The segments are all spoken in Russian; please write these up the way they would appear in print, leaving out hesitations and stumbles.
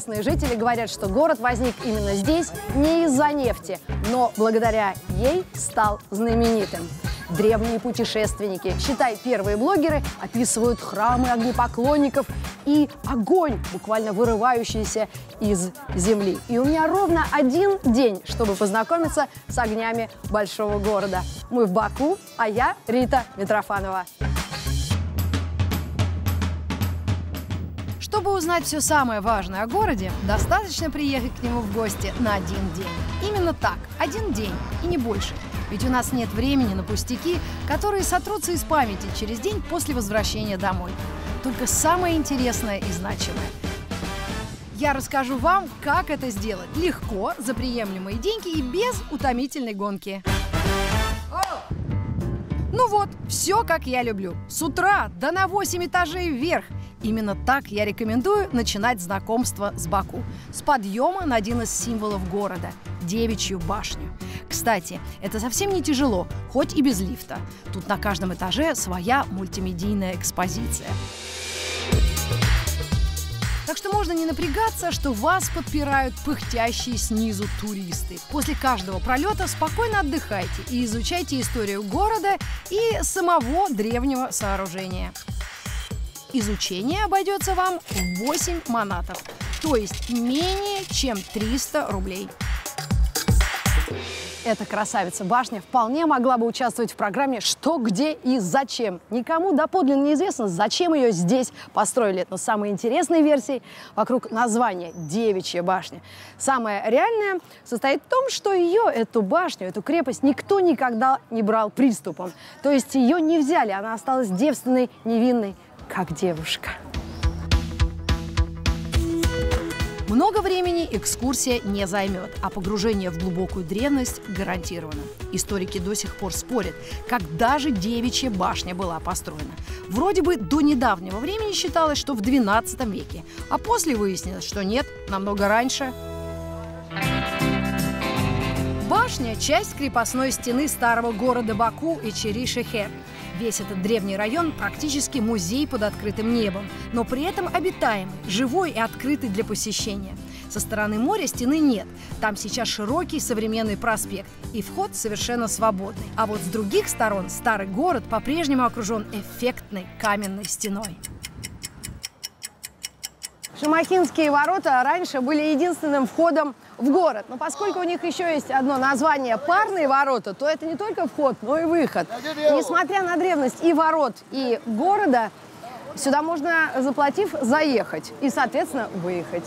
Местные жители говорят, что город возник именно здесь не из-за нефти, но благодаря ей стал знаменитым. Древние путешественники, считай, первые блогеры, описывают храмы огнепоклонников и огонь, буквально вырывающийся из земли. И у меня ровно один день, чтобы познакомиться с огнями большого города. Мы в Баку, а я Рита Митрофанова. Чтобы узнать все самое важное о городе, достаточно приехать к нему в гости на один день. Именно так, один день и не больше. Ведь у нас нет времени на пустяки, которые сотрутся из памяти через день после возвращения домой. Только самое интересное и значимое. Я расскажу вам, как это сделать легко, за приемлемые деньги и без утомительной гонки. Ну вот, все как я люблю. С утра да на 8 этажей вверх. Именно так я рекомендую начинать знакомство с Баку. С подъема на один из символов города – Девичью башню. Кстати, это совсем не тяжело, хоть и без лифта. Тут на каждом этаже своя мультимедийная экспозиция. Так что можно не напрягаться, что вас подпирают пыхтящие снизу туристы. После каждого пролета спокойно отдыхайте и изучайте историю города и самого древнего сооружения. Изучение обойдется вам в 8 манатов, то есть менее чем 300 рублей. Эта красавица башня вполне могла бы участвовать в программе «Что, где и зачем». Никому доподлинно неизвестно, зачем ее здесь построили. Но самой интересной версией вокруг названия «Девичья башня». Самое реальное состоит в том, что ее, эту башню, эту крепость никто никогда не брал приступом. То есть ее не взяли, она осталась девственной, невинной, как девушка. Много времени экскурсия не займет, а погружение в глубокую древность гарантировано. Историки до сих пор спорят, когда же Девичья башня была построена. Вроде бы до недавнего времени считалось, что в 12 веке, а после выяснилось, что нет, намного раньше. Башня – часть крепостной стены старого города Баку Ичери-шехер. Весь этот древний район практически музей под открытым небом, но при этом обитаемый, живой и открытый для посещения. Со стороны моря стены нет, там сейчас широкий современный проспект, и вход совершенно свободный. А вот с других сторон старый город по-прежнему окружен эффектной каменной стеной. Шамахинские ворота раньше были единственным входом в город. Но поскольку у них еще есть одно название «парные ворота», то это не только вход, но и выход. И несмотря на древность и ворот, и города, сюда можно, заплатив, заехать и, соответственно, выехать.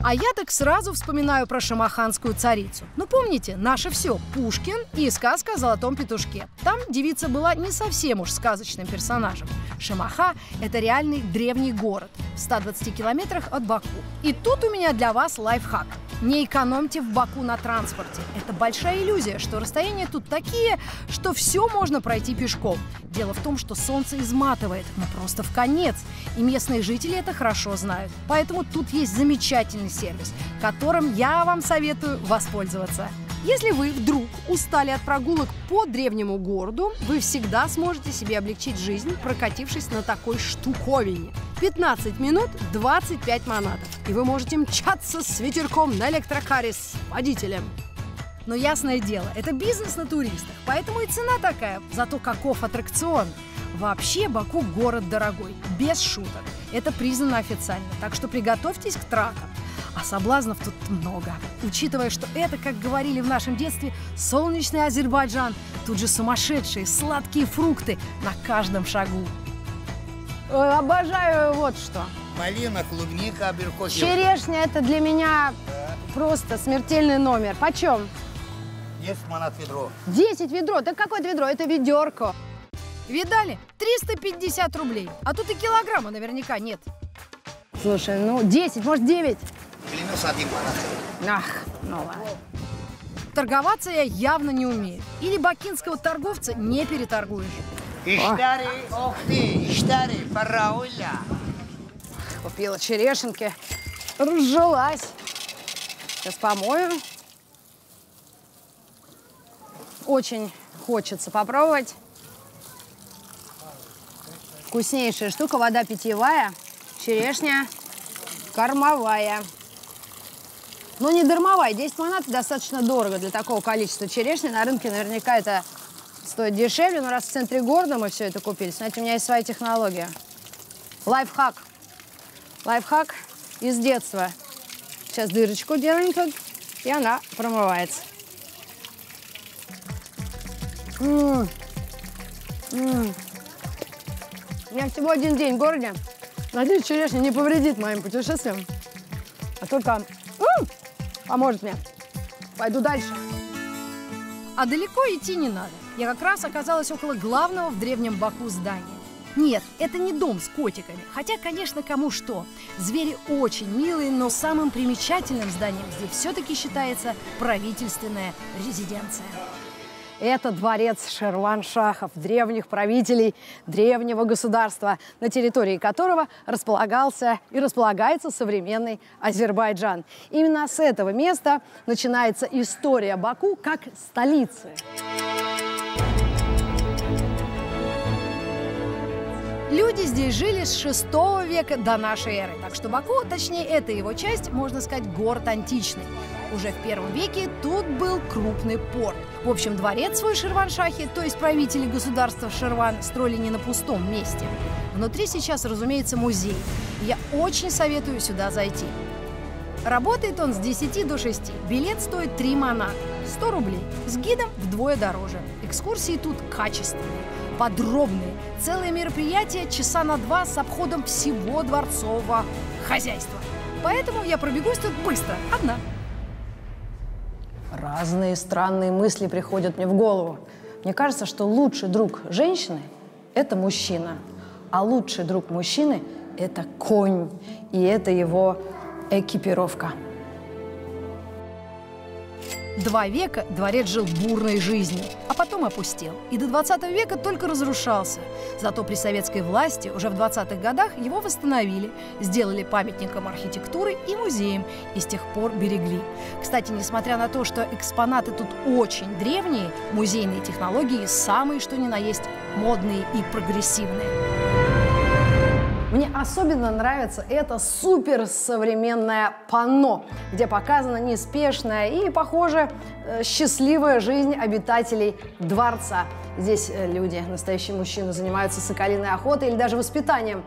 А я так сразу вспоминаю про шамаханскую царицу. Ну, помните, наше все – Пушкин и сказка о золотом петушке. Там девица была не совсем уж сказочным персонажем. Шамаха – это реальный древний город в 120 километрах от Баку. И тут у меня для вас лайфхак. Не экономьте в Баку на транспорте. Это большая иллюзия, что расстояния тут такие, что все можно пройти пешком. Дело в том, что солнце изматывает, ну просто вконец. И местные жители это хорошо знают. Поэтому тут есть замечательный сервис, которым я вам советую воспользоваться. Если вы вдруг устали от прогулок по древнему городу, вы всегда сможете себе облегчить жизнь, прокатившись на такой штуковине. 15 минут 25 манатов, и вы можете мчаться с ветерком на электрокаре с водителем. Но ясное дело, это бизнес на туристах, поэтому и цена такая, зато каков аттракцион. Вообще Баку город дорогой, без шуток, это признано официально, так что приготовьтесь к тратам. А соблазнов тут много. Учитывая, что это, как говорили в нашем детстве, солнечный Азербайджан, тут же сумасшедшие сладкие фрукты на каждом шагу. Обожаю вот что. Малина, клубника, абрикос. Черешня – это для меня просто смертельный номер. Почем? 10 манат ведро. 10 ведро? Так какое это ведро? Это ведерко. Видали? 350 рублей. А тут и килограмма наверняка нет. Слушай, ну 10, может 9? Ах, ну ладно. Торговаться я явно не умею. Или бакинского торговца не переторгуешь. Купила черешенки, разжилась. Сейчас помою. Очень хочется попробовать. Вкуснейшая штука, вода питьевая. Черешня кормовая. Но не дармовая. 10 манат достаточно дорого для такого количества черешни. На рынке наверняка это стоит дешевле. Но раз в центре города мы все это купили, знаете, у меня есть своя технология. Лайфхак. Лайфхак из детства. Сейчас дырочку делаем тут, и она промывается. Я всего один день в городе. Надеюсь, черешня не повредит моим путешествиям, а только поможет мне. Пойду дальше. А далеко идти не надо. Я как раз оказалась около главного в древнем Баку здания. Нет, это не дом с котиками. Хотя, конечно, кому что. Звери очень милые, но самым примечательным зданием здесь все-таки считается правительственная резиденция. Это дворец Шерван-Шахов, древних правителей древнего государства, на территории которого располагался и располагается современный Азербайджан. Именно с этого места начинается история Баку как столицы. Люди здесь жили с 6 века до нашей эры, так что Баку, точнее, эта его часть, можно сказать, город античный. Уже в первом веке тут был крупный порт. В общем, дворец свой Ширваншахи, то есть правители государства Ширван, строили не на пустом месте. Внутри сейчас, разумеется, музей. Я очень советую сюда зайти. Работает он с 10 до 6. Билет стоит 3 маната, 100 рублей. С гидом вдвое дороже. Экскурсии тут качественные, подробные. Целое мероприятие часа на 2 с обходом всего дворцового хозяйства. Поэтому я пробегусь тут быстро, одна. Разные странные мысли приходят мне в голову. Мне кажется, что лучший друг женщины – это мужчина, а лучший друг мужчины – это конь, и это его экипировка. 2 века дворец жил бурной жизнью, а потом опустел. И до 20 века только разрушался. Зато при советской власти уже в 20-х годах его восстановили, сделали памятником архитектуры и музеем, и с тех пор берегли. Кстати, несмотря на то, что экспонаты тут очень древние, музейные технологии самые что ни на есть модные и прогрессивные. Мне особенно нравится это суперсовременное панно, где показана неспешная и, похоже, счастливая жизнь обитателей дворца. Здесь люди, настоящие мужчины, занимаются соколиной охотой или даже воспитанием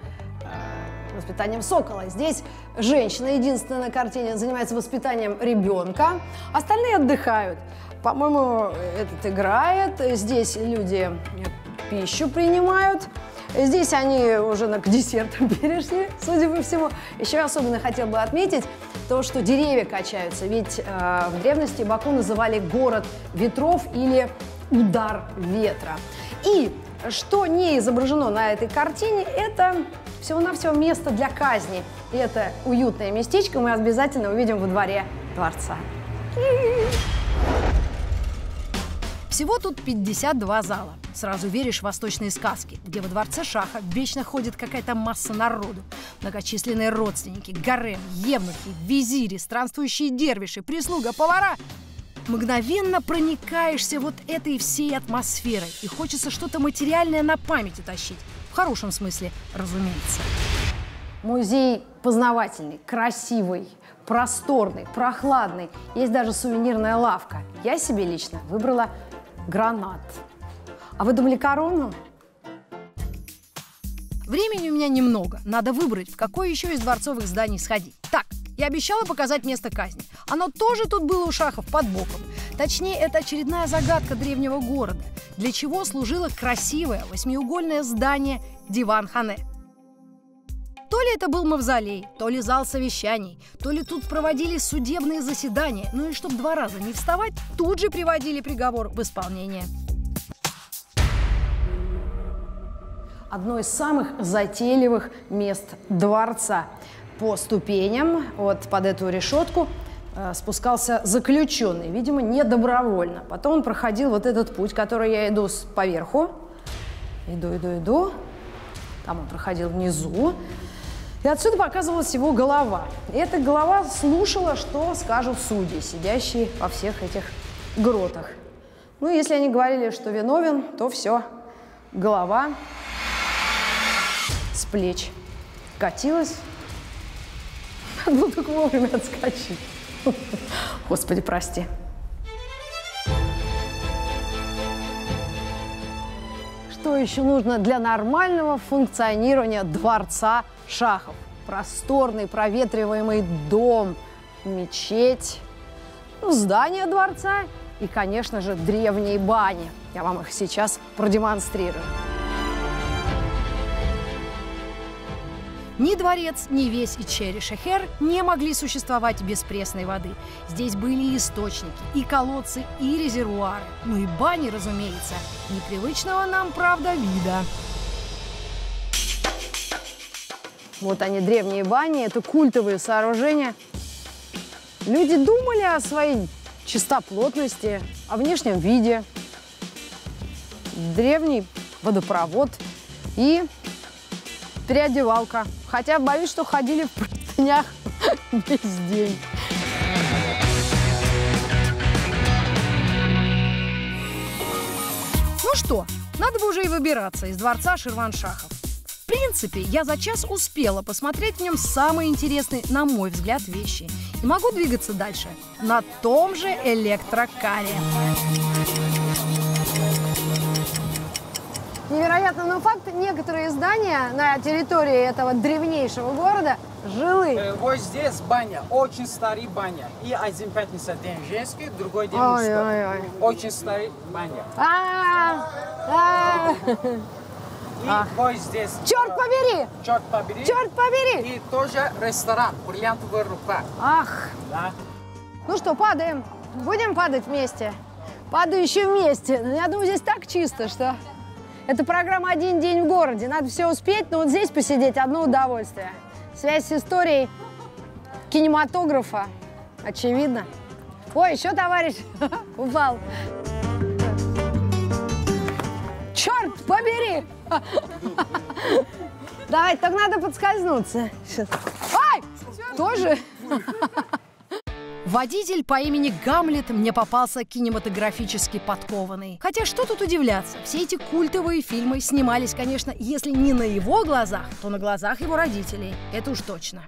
сокола. Здесь женщина, единственная на картине, занимается воспитанием ребенка, остальные отдыхают. По-моему, этот играет, здесь люди пищу принимают. Здесь они уже к десертам перешли, судя по всему. Еще особенно хотел бы отметить то, что деревья качаются. Ведь в древности Баку называли город ветров или удар ветра. И что не изображено на этой картине, это всего-навсего место для казни. И это уютное местечко мы обязательно увидим во дворе дворца. Всего тут 52 зала. Сразу веришь в восточные сказки, где во дворце Шаха вечно ходит какая-то масса народу. Многочисленные родственники, гарем, евнухи, визири, странствующие дервиши, прислуга, повара. Мгновенно проникаешься вот этой всей атмосферой, и хочется что-то материальное на память утащить. В хорошем смысле, разумеется. Музей познавательный, красивый, просторный, прохладный. Есть даже сувенирная лавка. Я себе лично выбрала гранат. А вы думали корону? Времени у меня немного. Надо выбрать, в какое еще из дворцовых зданий сходить. Так, я обещала показать место казни. Оно тоже тут было у Шахов под боком. Точнее, это очередная загадка древнего города. Для чего служило красивое восьмиугольное здание Диван Хане. То ли это был мавзолей, то ли зал совещаний, то ли тут проводили судебные заседания. Ну и чтобы 2 раза не вставать, тут же приводили приговор в исполнение. Одно из самых затейливых мест дворца. По ступеням, вот под эту решетку, спускался заключенный, видимо, недобровольно. Потом он проходил вот этот путь, который я иду поверху. Иду. Там он проходил внизу. И отсюда показывалась его голова. И эта голова слушала, что скажут судьи, сидящие во всех этих гротах. Ну, если они говорили, что виновен, то все. Голова с плеч катилась Надо только вовремя отскочить. Господи, прости. Что еще нужно для нормального функционирования дворца шахов? Просторный, проветриваемый дом, мечеть, здание дворца и, конечно же, древние бани. Я вам их сейчас продемонстрирую. Ни дворец, ни весь Ичери-шехер не могли существовать без пресной воды. Здесь были и источники, и колодцы, и резервуары. Ну и бани, разумеется, непривычного нам, правда, вида. Вот они, древние бани, это культовые сооружения. Люди думали о своей чистоплотности, о внешнем виде. Древний водопровод и... переодевалка. Хотя боюсь, что ходили в простынях весь день. Ну что, надо бы уже и выбираться из дворца Ширваншаха. В принципе, я за час успела посмотреть в нем самые интересные, на мой взгляд, вещи. И могу двигаться дальше на том же электрокаре. Невероятно, но факт, некоторые здания на территории этого древнейшего города жилые. Вот здесь баня, очень старая баня. И один пятница день женский, другой день мужской. Очень старая баня. И вот здесь... Черт побери! Черт побери! Черт побери! И тоже ресторан, бриллиантовая рука. Ах! Ну что, падаем. Будем падать вместе. Падающим вместе. Я думаю, здесь так чисто, что... Это программа «Один день в городе». Надо все успеть, но вот здесь посидеть – одно удовольствие. Связь с историей кинематографа очевидно. Ой, еще товарищ упал. Черт побери! Давай, так надо подскользнуться. Ой! Тоже? Водитель по имени Гамлет мне попался кинематографически подкованный. Хотя что тут удивляться, все эти культовые фильмы снимались, конечно, если не на его глазах, то на глазах его родителей. Это уж точно.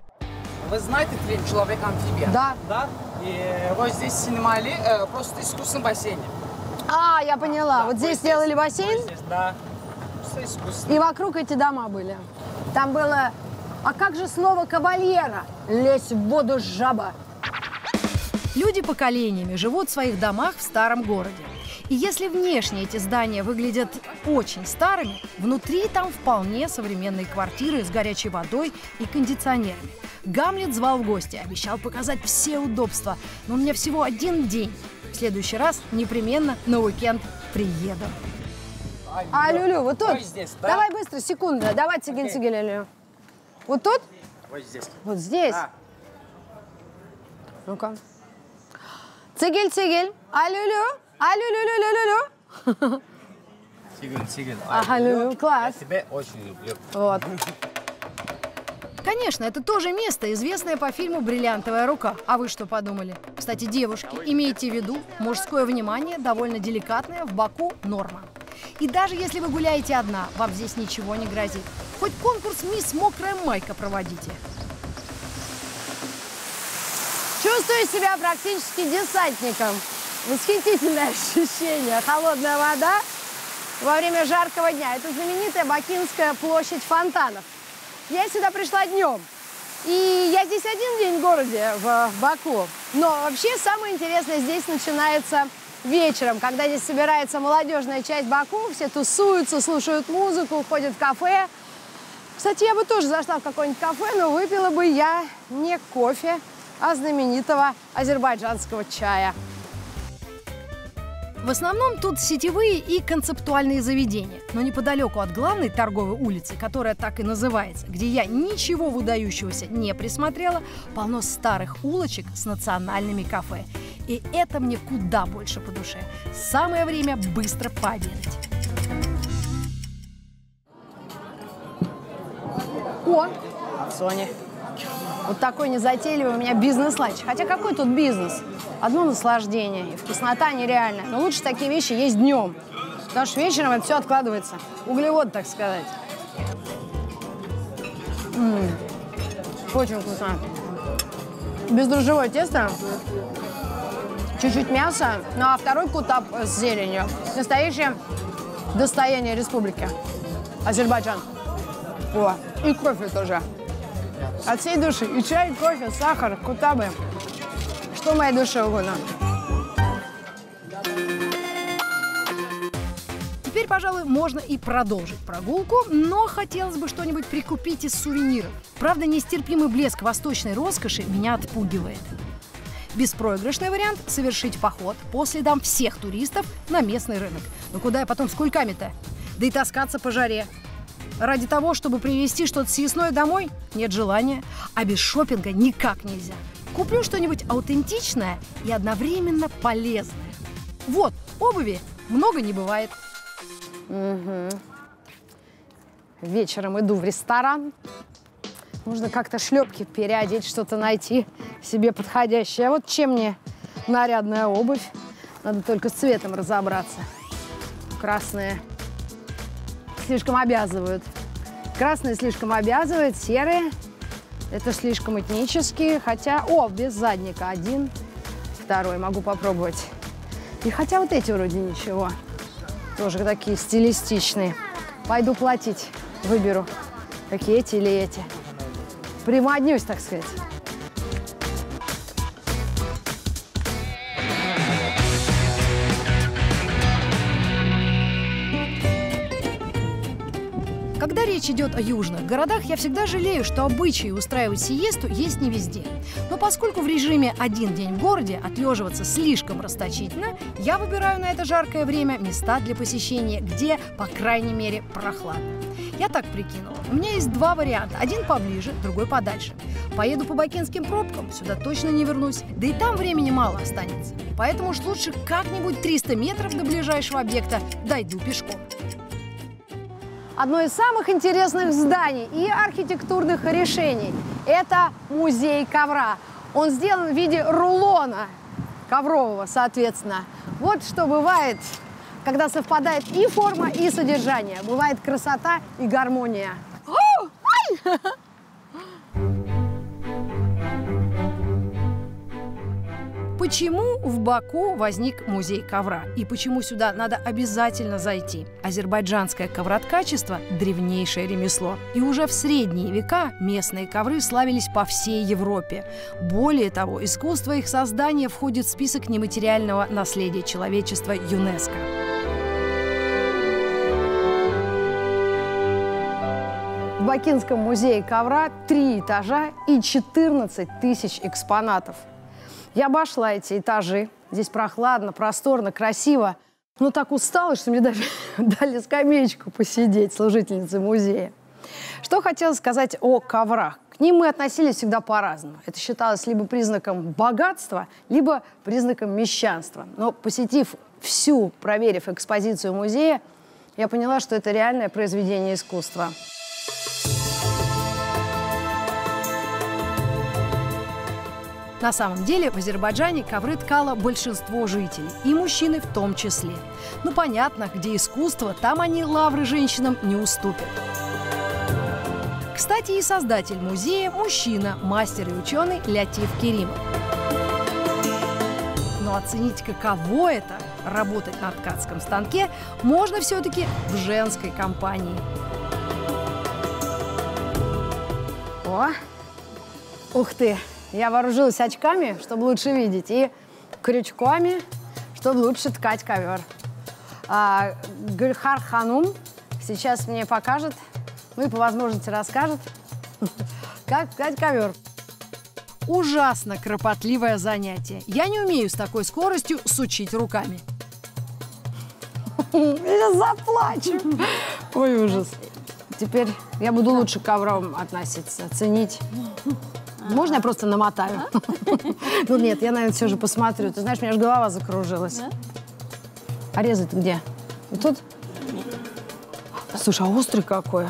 Вы знаете фильм «Человек-амфибия»? Да. Да? И вот здесь снимали просто искусственный бассейн. А, я поняла. Да, вот здесь сделали бассейн? Вот здесь, да. Просто искусственный. И вокруг эти дома были. Там было... А как же слово «кабальера»? «Лезь в воду, жаба». Люди поколениями живут в своих домах в старом городе. И если внешне эти здания выглядят очень старыми, внутри там вполне современные квартиры с горячей водой и кондиционерами. Гамлет звал в гости, обещал показать все удобства. Но у меня всего один день. В следующий раз непременно на уикенд приеду. А, Люлю, вот тут? Здесь, да? Давай быстро, секунду. Давай, цигель, Люлю. Вот тут? Вот здесь. Вот здесь? А. Ну-ка. Цигель-цигель, алю-лю, алю-лю-лю-лю-лю-лю. Цигель-цигель, алю-лю, класс. Я тебя очень люблю. Вот. Конечно, это тоже место, известное по фильму «Бриллиантовая рука». А вы что подумали? Кстати, девушки, имейте в виду, мужское внимание довольно деликатное, в Баку норма. И даже если вы гуляете одна, вам здесь ничего не грозит. Хоть конкурс «Мисс Мокрая майка» проводите. Чувствую себя практически десантником. Восхитительное ощущение. Холодная вода во время жаркого дня. Это знаменитая Бакинская площадь фонтанов. Я сюда пришла днем. И я здесь один день в городе, в Баку. Но вообще самое интересное здесь начинается вечером, когда здесь собирается молодежная часть Баку. Все тусуются, слушают музыку, ходят в кафе. Кстати, я бы тоже зашла в какое-нибудь кафе, но выпила бы я не кофе, а знаменитого азербайджанского чая. В основном тут сетевые и концептуальные заведения. Но неподалеку от главной торговой улицы, которая так и называется, где я ничего выдающегося не присмотрела, полно старых улочек с национальными кафе. И это мне куда больше по душе. Самое время быстро пообедать. О! Соня. Вот такой незатейливый у меня бизнес-ланч. Хотя какой тут бизнес? Одно наслаждение. И вкуснота нереальная. Но лучше такие вещи есть днем. Потому что вечером это все откладывается. Углевод, так сказать. Очень вкусно. бездрожжевое тесто, чуть-чуть мяса, ну а второй кутап с зеленью. Настоящее достояние республики Азербайджан. О, и кофе тоже. От всей души. И чай, и кофе, сахар, кутабы. Что моей душе угодно. Теперь, пожалуй, можно и продолжить прогулку, но хотелось бы что-нибудь прикупить из сувениров. Правда, нестерпимый блеск восточной роскоши меня отпугивает. Беспроигрышный вариант – совершить поход по следам всех туристов на местный рынок. Но куда я потом с кульками-то? Да и таскаться по жаре. Ради того, чтобы привезти что-то съестное домой, нет желания. А без шопинга никак нельзя. Куплю что-нибудь аутентичное и одновременно полезное. Вот, обуви много не бывает. Угу. Вечером иду в ресторан. Нужно как-то шлепки переодеть, что-то найти себе подходящее. А вот чем мне нарядная обувь? Надо только с цветом разобраться. Красные слишком обязывают. Красные слишком обязывают, серые. Это слишком этнические. Хотя, о, без задника один, второй. Могу попробовать. И хотя вот эти вроде ничего. Тоже такие стилистичные. Пойду платить. Выберу, какие эти или эти. Приманюсь, так сказать. Когда речь идет о южных городах, я всегда жалею, что обычаи устраивать сиесту есть не везде. Но поскольку в режиме «один день в городе» отлеживаться слишком расточительно, я выбираю на это жаркое время места для посещения, где, по крайней мере, прохладно. Я так прикинула. У меня есть два варианта. Один поближе, другой подальше. Поеду по бакинским пробкам, сюда точно не вернусь. Да и там времени мало останется. Поэтому уж лучше как-нибудь 300 метров до ближайшего объекта дойду пешком. Одно из самых интересных зданий и архитектурных решений – это музей ковра. Он сделан в виде рулона коврового, соответственно. Вот что бывает, когда совпадает и форма, и содержание. Бывает красота и гармония. Почему в Баку возник музей ковра? И почему сюда надо обязательно зайти? Азербайджанское ковроткачество – древнейшее ремесло. И уже в средние века местные ковры славились по всей Европе. Более того, искусство их создания входит в список нематериального наследия человечества ЮНЕСКО. В Бакинском музее ковра 3 этажа и 14 тысяч экспонатов. Я обошла эти этажи. Здесь прохладно, просторно, красиво. Но так устала, что мне даже дали скамеечку посидеть, служительницы музея. Что хотела сказать о коврах. К ним мы относились всегда по-разному. Это считалось либо признаком богатства, либо признаком мещанства. Но посетив всю, проверив экспозицию музея, я поняла, что это реальное произведение искусства. На самом деле в Азербайджане ковры ткало большинство жителей, и мужчины в том числе. Ну понятно, где искусство, там они лавры женщинам не уступят. Кстати, и создатель музея – мужчина, мастер и ученый Лятиф Керимов. Но оценить-ка, кого это – работать на ткацком станке можно все-таки в женской компании. О, ух ты! Я вооружилась очками, чтобы лучше видеть, и крючками, чтобы лучше ткать ковер. Гульхар Ханум сейчас мне покажет, ну и по возможности расскажет, как ткать ковер. Ужасно кропотливое занятие. Я не умею с такой скоростью сучить руками. Я заплачу. Ой, ужас. Теперь я буду лучше к коврам относиться, ценить. Можно я просто намотаю? Ну нет, я, наверное, все же посмотрю. Ты знаешь, у меня же голова закружилась. А резать где? Вот тут? Слушай, а острый какой.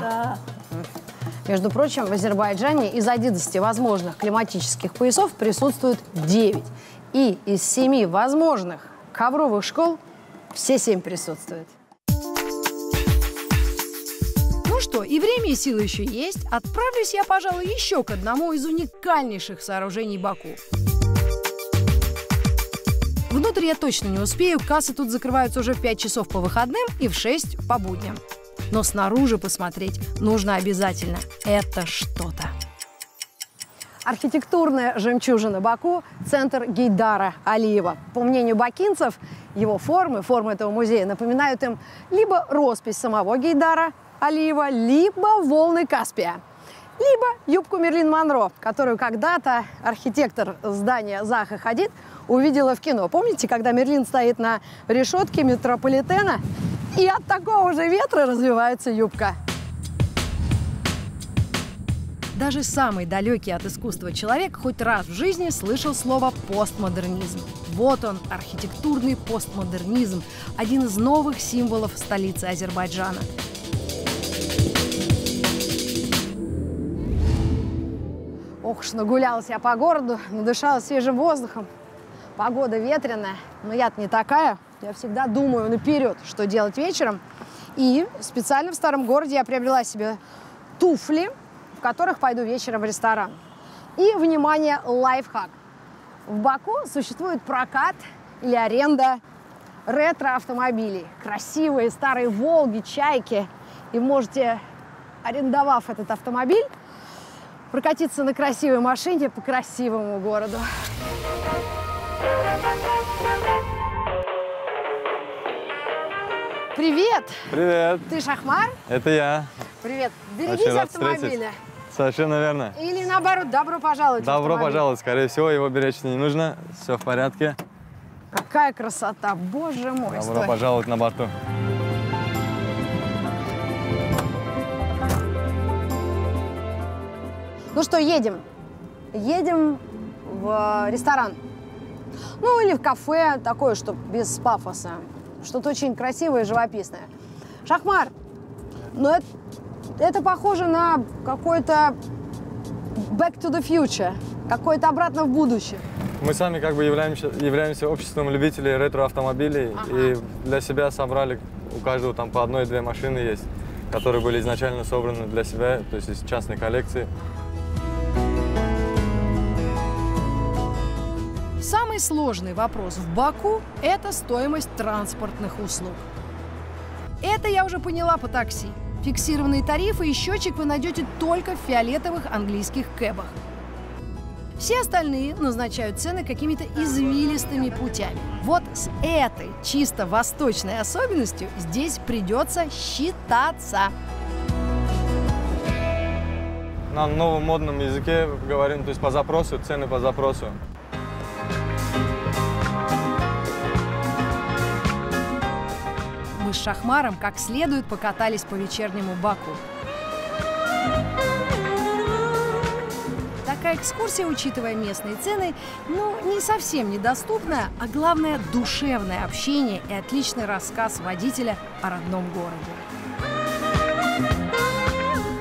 Между прочим, в Азербайджане из 11 возможных климатических поясов присутствует 9. И из 7 возможных ковровых школ все 7 присутствуют. что, и время, и силы еще есть. Отправлюсь я, пожалуй, еще к одному из уникальнейших сооружений Баку. Внутрь я точно не успею, кассы тут закрываются уже в 5 часов по выходным и в 6 по будням. Но снаружи посмотреть нужно обязательно. Это что-то. Архитектурная жемчужина Баку – центр Гейдара Алиева. По мнению бакинцев, его формы этого музея напоминают им либо роспись самого Гейдара Алиева, либо волны Каспия, либо юбку Мерлин Монро, которую когда-то архитектор здания Заха Хадид увидела в кино. Помните, когда Мерлин стоит на решетке метрополитена, и от такого же ветра развивается юбка? Даже самый далекий от искусства человек хоть раз в жизни слышал слово «постмодернизм». Вот он, архитектурный постмодернизм, один из новых символов столицы Азербайджана. Ох уж нагулялась я по городу, надышалась свежим воздухом. Погода ветреная, но я-то не такая. Я всегда думаю наперед, что делать вечером. И специально в старом городе я приобрела себе туфли, в которых пойду вечером в ресторан. И, внимание, лайфхак. В Баку существует прокат или аренда ретро-автомобилей. Красивые старые «Волги», «Чайки». И можете, арендовав этот автомобиль, прокатиться на красивой машине по красивому городу. Привет! Привет! Ты Шахмар? Это я. Привет. Берегите автомобиля. Совершенно верно. Или наоборот, добро пожаловать. Добро пожаловать. Скорее всего, его беречь не нужно. Все в порядке. Какая красота, боже мой. Добро пожаловать на борту. Ну что, едем. Едем в ресторан. Ну или в кафе, такое, что без пафоса. Что-то очень красивое и живописное. Шахмар, ну это похоже на какой-то back to the future, какое-то обратно в будущее. Мы сами как бы являемся обществом любителей ретро-автомобилей. Ага. И для себя собрали, у каждого там по 1–2 машины есть, которые были изначально собраны для себя, то есть из частной коллекции. Самый сложный вопрос в Баку – это стоимость транспортных услуг. Это я уже поняла по такси. Фиксированные тарифы и счетчик вы найдете только в фиолетовых английских кэбах. Все остальные назначают цены какими-то извилистыми путями. Вот с этой чисто восточной особенностью здесь придется считаться. На новом модном языке говорим, то есть по запросу, цены по запросу. Мы с Шахмаром как следует покатались по вечернему Баку. Такая экскурсия, учитывая местные цены, не совсем недоступная, а главное – душевное общение и отличный рассказ водителя о родном городе.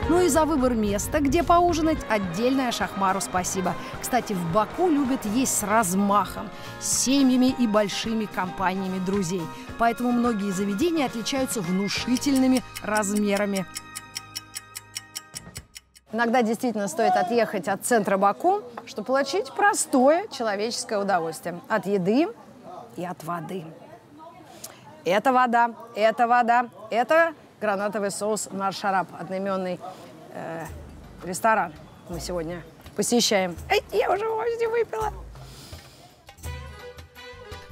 Ну и за выбор места, где поужинать, отдельное Шахмару спасибо. Кстати, в Баку любят есть с размахом, с семьями и большими компаниями друзей. Поэтому многие заведения отличаются внушительными размерами. Иногда действительно стоит отъехать от центра Баку, чтобы получить простое человеческое удовольствие от еды и от воды. Это вода, это вода, это гранатовый соус «Наршараб», одноименный ресторан. Мы сегодня посещаем. Эй, я уже почти выпила.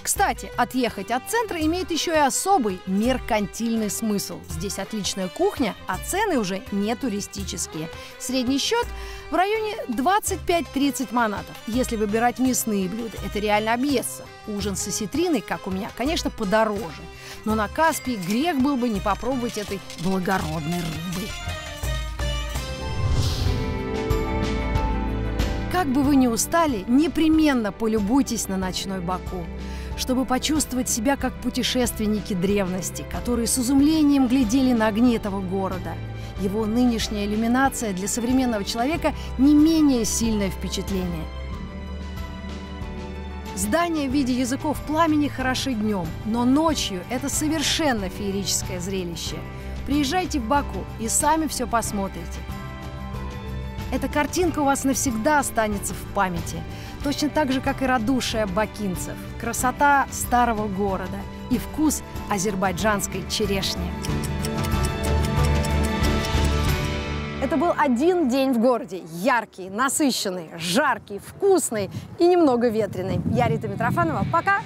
Кстати, отъехать от центра имеет еще и особый меркантильный смысл. Здесь отличная кухня, а цены уже не туристические. Средний счет в районе 25–30 манатов. Если выбирать мясные блюда, это реально объестся. Ужин со осетриной, как у меня, конечно, подороже. Но на Каспии грех был бы не попробовать этой благородной рыбы. Как бы вы ни устали, непременно полюбуйтесь на ночной Баку, чтобы почувствовать себя как путешественники древности, которые с изумлением глядели на огни этого города. Его нынешняя иллюминация для современного человека не менее сильное впечатление. Здания в виде языков пламени хороши днем, но ночью это совершенно феерическое зрелище. Приезжайте в Баку и сами все посмотрите. Эта картинка у вас навсегда останется в памяти, точно так же, как и радушие бакинцев, красота старого города и вкус азербайджанской черешни. Это был один день в городе. Яркий, насыщенный, жаркий, вкусный и немного ветреный. Я Рита Митрофанова. Пока!